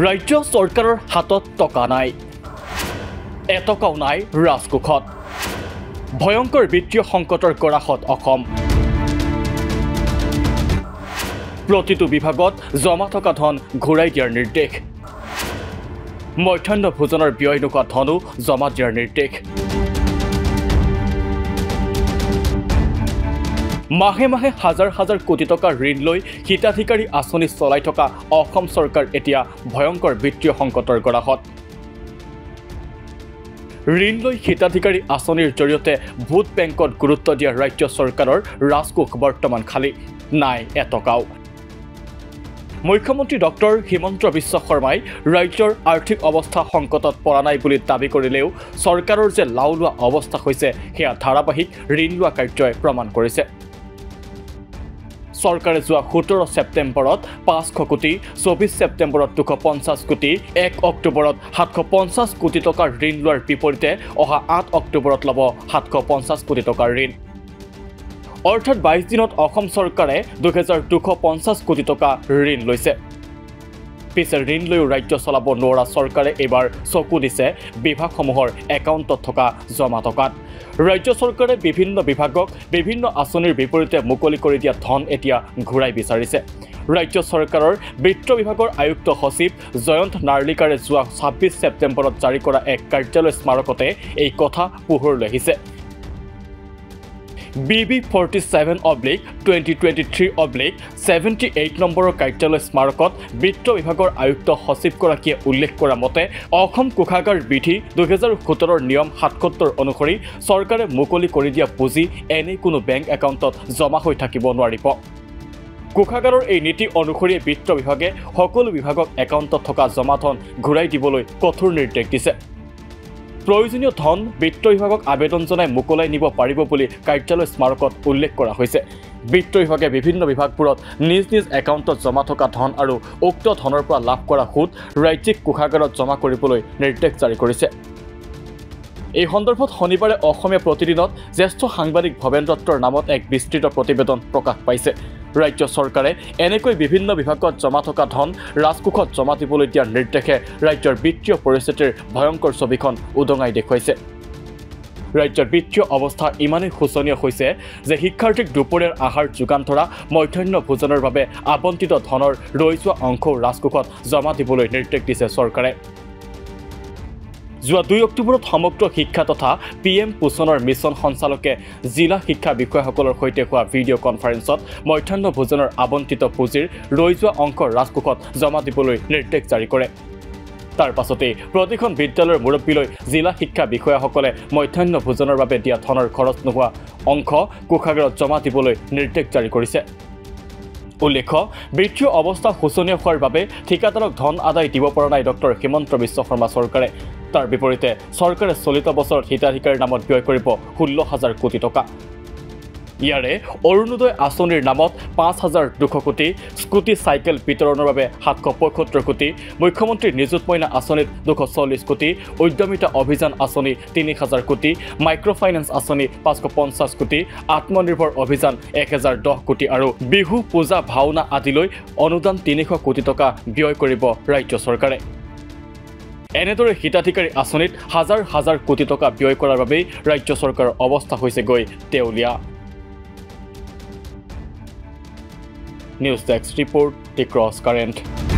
ৰাজ্য চৰকাৰৰ হাতত টকা নাই এটকাও নাই ৰাজকোষত ভয়ংকৰ বিত্তীয় সংকটৰ গৰাখত অসম প্ৰতিটো বিভাগত জমা থকা ধন ঘূৰাই দিয়াৰ নিৰ্দেশ মধ্যাহ্ন ভোজনৰ ব্যয় নোকোৱা ধনো জমা দিয়াৰ নিৰ্দেশ মাহে মাহে হাজাৰ হাজাৰ কোটি টাকা ঋণ লৈ হিতাধিকাৰী আঁচনি চলাই থকা অসম চৰকাৰ এতিয়া ভয়ংকৰ বিত্তীয় সংকটৰ গৰাখত ঋণ লৈ হিতাধিকাৰী আঁচনিৰ জৰিয়তে ভূত বেংকত গুৰুত্ব দিয়া ৰাজ্য চৰকাৰৰ ৰাজকোষ বৰ্তমান খালি নাই এটকাও মুখ্যমন্ত্ৰী ডক্টৰ হিমন্ত বিশ্ব শৰ্মাই ৰাজ্যৰ আৰ্থিক অৱস্থা সংকটত পৰা নাই বুলি দাবী কৰিলেও চৰকাৰৰ যে লাউলুৱা অৱস্থা হৈছে সেয়া ধাৰাবাহিক ঋণ লোৱা কাৰ্যই প্ৰমাণ কৰিছে সরকারে যা 17 সেপ্টেম্বরত 500 কোটি 24 সেপ্টেম্বরত 250 কোটি 1 অক্টোবরত 750 কোটি টাকার ঋণ লওয়ার বিপরীতে অহা 8 অক্টোবরত লব 750 কোটি টাকার ঋণ অর্থাৎ 22 দিনত অসম সরকারে 2250 কোটি টাকা ঋণ লৈছে পিছে ঋণ লৈ ৰাজ্য চলাব নোৰা সৰকাৰে এবাৰ চকু দিছে বিভাগসমূহৰ একাউণ্টত থকা জমা টকাত ৰাজ্য চৰকাৰে বিভিন্ন বিভাগক বিভিন্ন আঁচনিৰ বিপৰীতে মুকলি কৰি দিয়া ধন এতিয়া ঘূৰাই বিচাৰিছে ৰাজ্য চৰকাৰৰ বিত্ত বিভাগৰ আয়ুক্ত সচিব জয়ন্ত নাৰ্লিকাৰে যোৱা 26 সেপ্টেম্বৰত জাৰি কৰা এক কাৰ্যালয় স্মাৰকতে এই কথা পোহৰলৈ আহিছে BB 47/2023/78 নম্বৰৰ কাৰ্যালয় স্মাৰকত বিত্ত বিভাগৰ আয়ুক্ত সচিবগৰাকীয়ে উল্লেখ কৰা মতে অসম কোষাগাৰ বিধি 2017ৰ নিয়ম 77 অনুসৰি চৰকাৰে মুকলি কৰি দিয়া পুঁজি এনে কোনো বেংক একাউণ্টত জমা হৈ থাকিব নোৱাৰিব কোষাগাৰৰ এই নীতি অনুসৰি বিত্ত বিভাগে সকলো বিভাগক একাউণ্টত থকা জমা ধন ঘূৰাই দিবলৈ কঠোৰ নিৰ্দেশ দিছে প্ৰয়োজনীয় ধন বিত্ত বিভাগক আবেদন জনাই মুকলাই নিব পাৰিব বুলি কাৰ্যালয় স্মাৰকত উল্লেখ কৰা হৈছে বিত্ত বিভাগে বিভিন্ন বিভাগপুৰত নিজ নিজ একাউণ্টত জমা থকা ধন আৰু উক্ত ধনৰ পৰা লাভ কৰা সুদ ৰাজ্যিক কোষাগাৰত জমা কৰিবলৈ নিৰ্দেশ জাৰি কৰিছে এই সন্দৰ্ভত শনিবাৰে অসমীয়া প্ৰতিদিনত জ্যেষ্ঠ সাংবাদিক ভৱেন দত্তৰ নামত এক বিস্তৃত প্ৰতিবেদন প্ৰকাশ পাইছে ৰাজ্য চৰকাৰে এনেকৈ বিভিন্ন বিভাগত জমা থকা ধন ৰাজকোষত জমা দিবলৈ দিয়াৰ নিৰ্দেশে ৰাজ্যৰ বিত্তীয় পৰিস্থিতিৰ ভয়ংকৰ ছবিখন উদঙাই দেখুৱাইছে ৰাজ্যৰ বিত্তীয় অৱস্থা ইমানেই শোচনীয় হৈছে যে শিক্ষাৰ্থীক দুপৰীয়াৰ আহাৰ যোগান ধৰা মধ্যাহ্ন ভোজনৰ বাবে আবণ্টিত ধনৰ ৰৈ যোৱা অংশ ৰাজকোষত জমা দিবলৈ নিৰ্দেশ দিছে চৰকাৰে যোৱা 2 অক্টোবৰত সমগ্ৰ শিক্ষা তথা পিএম পোষণৰ মিছন সঞ্চালকে জিলা শিক্ষা বিষয়াসকলৰ সৈতে হোৱা ভিডিঅ' কনফাৰেন্সত মধ্যাহ্ন ভোজনৰ আবণ্টিত পুঁজিৰ ৰৈ যোৱা অংশ ৰাজকোষত জমা দিবলৈ নিৰ্দেশ জাৰি কৰে তাৰ পাছতে প্ৰতিখন বিদ্যালয়ৰ মুৰব্বীলৈ জিলা শিক্ষা বিষয়াসকলে মধ্যাহ্ন ভোজনৰ বাবে দিয়া ধনৰ খৰচ নোহোৱা অংশ কোষাগাৰত জমা দিবলৈ নিৰ্দেশ জাৰি কৰিছে উল্লেখ্য বিত্তীয় অৱস্থা শোচনীয় হোৱাৰ বাবে ঠিকাদাৰক ধন আদায় দিব পৰা নাই ডক্টৰ হিমন্ত বিশ্ব শৰ্মা চৰকাৰে তাৰ বিপৰীতে চৰকাৰে চলিত বছৰত হিতাধিকাৰীৰ নামত ব্যয় কৰিব 16,000 কোটি টকা ইয়াৰে অৰুণোদয় আঁচনিৰ নামত 5,200 কোটি স্কুটি চাইকেল বিতৰণৰ বাবে 775 কোটি মুখ্যমন্ত্ৰী নিযুত মইনা আঁচনিত 240 কোটি উদ্যমিতা অভিযান আঁচনি 3,000 কোটি মাইক্ৰ ফাইনেন্স আঁচনি 550 কোটি আত্মনিৰ্ভৰ অভিযান 1,010 কোটি আৰু বিহু পূজা ভাওনা আদিলৈ অনুদান 300 কোটি টকা ব্যয় কৰিব ৰাজ্য চৰকাৰে এনেদৰে হিতাধিকাৰী আঁচনিত হাজাৰ হাজাৰ কোটি টাকা ব্যয় কৰাৰ বাবে ৰাজ্য চৰকাৰৰ অৱস্থা হৈছে গৈ তেওলিয়া news desk report the cross current